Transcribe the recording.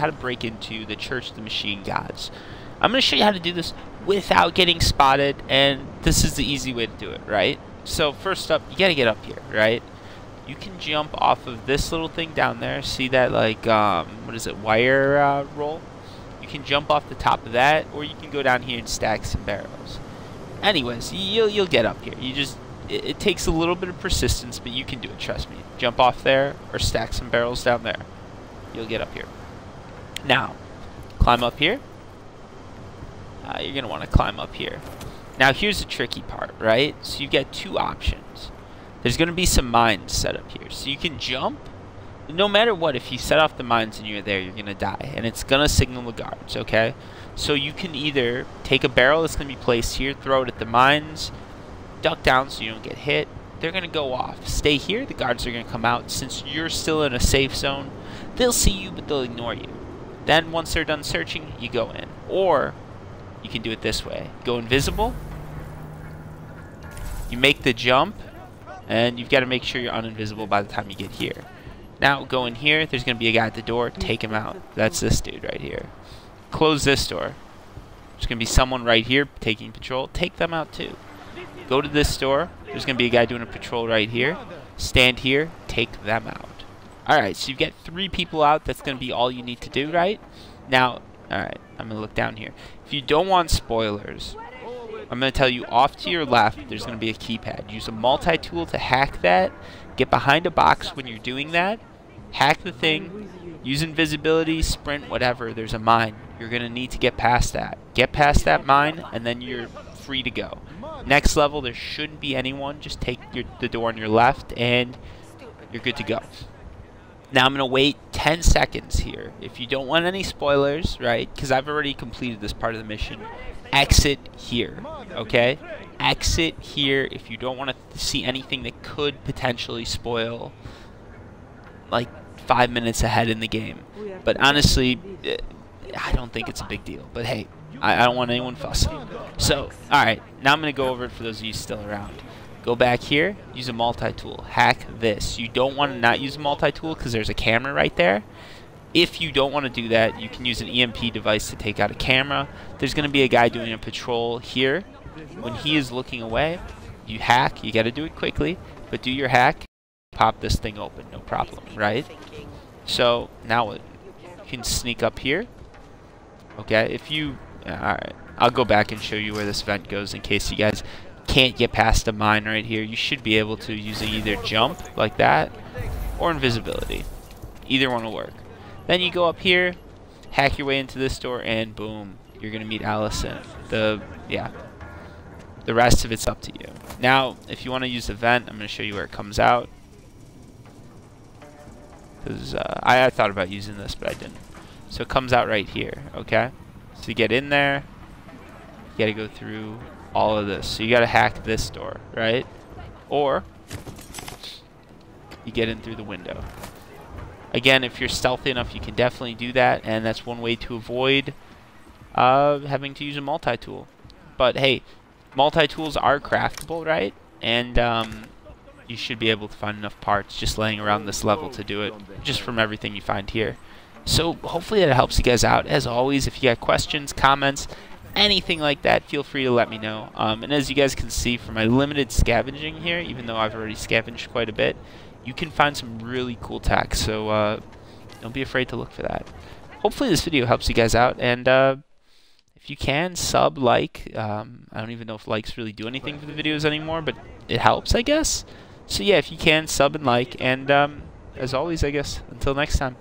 how to break into the Church of the Machine Gods. I'm going to show you how to do this without getting spotted, and this is the easy way to do it, right? So first up, you got to get up here, right? You can jump off of this little thing down there. See that, like, what is it, wire roll? You can jump off the top of that, or you can go down here and stack some barrels. Anyways, you'll get up here. You just, it takes a little bit of persistence, but you can do it, trust me. Jump off there or stack some barrels down there. You'll get up here. Now, climb up here. You're going to want to climb up here. Now, here's the tricky part, right? So you've got two options. There's going to be some mines set up here. So you can jump. No matter what, if you set off the mines and you're there, you're going to die. And it's going to signal the guards, okay? So you can either take a barrel that's going to be placed here, throw it at the mines, duck down so you don't get hit. They're going to go off. Stay here. The guards are going to come out. Since you're still in a safe zone, they'll see you, but they'll ignore you. Then once they're done searching, you go in. Or you can do it this way. Go invisible. You make the jump, and you've got to make sure you're uninvisible by the time you get here. Now go in here. There's going to be a guy at the door. Take him out. That's this dude right here. Close this door. There's going to be someone right here taking patrol. Take them out too. Go to this door. There's going to be a guy doing a patrol right here. Stand here. Take them out. Alright, so you've got three people out. That's going to be all you need to do, right? Now, alright, I'm going to look down here. If you don't want spoilers, I'm going to tell you off to your left, there's going to be a keypad. Use a multi-tool to hack that. Get behind a box when you're doing that. Hack the thing. Use invisibility, sprint, whatever. There's a mine. You're going to need to get past that. Get past that mine, and then you're free to go. Next level, there shouldn't be anyone. Just take the door on your left, and you're good to go. Now I'm going to wait 10 seconds here. If you don't want any spoilers, right, because I've already completed this part of the mission, exit here, okay? Exit here if you don't want to see anything that could potentially spoil, like, 5 minutes ahead in the game. But honestly, I don't think it's a big deal. But hey, I don't want anyone fussing. So, alright, now I'm going to go over it for those of you still around. Go back here, use a multi-tool, hack this. You don't want to not use a multi-tool because there's a camera right there. If you don't want to do that, you can use an EMP device to take out a camera. There's going to be a guy doing a patrol here. When he is looking away, you hack. You got to do it quickly, but do your hack. Pop this thing open, no problem, right? So now you can sneak up here. Okay, if you... Alright, I'll go back and show you where this vent goes in case you guys can't get past a mine right here. You should be able to using either jump like that or invisibility. Either one will work. Then you go up here, hack your way into this door, and boom, you're gonna meet Allison. The rest of it's up to you. Now, if you want to use the vent, I'm gonna show you where it comes out. Cause I thought about using this, but I didn't. So it comes out right here. Okay. So you get in there. You gotta go through all of this. So you gotta hack this door, right? Or you get in through the window. Again, if you're stealthy enough, you can definitely do that, and that's one way to avoid having to use a multi-tool. But hey, multi-tools are craftable, right? And you should be able to find enough parts just laying around this level to do it, just from everything you find here. So hopefully that helps you guys out. As always, if you got questions, comments, anything like that, feel free to let me know. And as you guys can see from my limited scavenging here, even though I've already scavenged quite a bit, you can find some really cool tech, so don't be afraid to look for that. Hopefully this video helps you guys out, and if you can, sub, like. I don't even know if likes really do anything for the videos anymore, but it helps, I guess. So yeah, if you can, sub and like, and as always, I guess, until next time.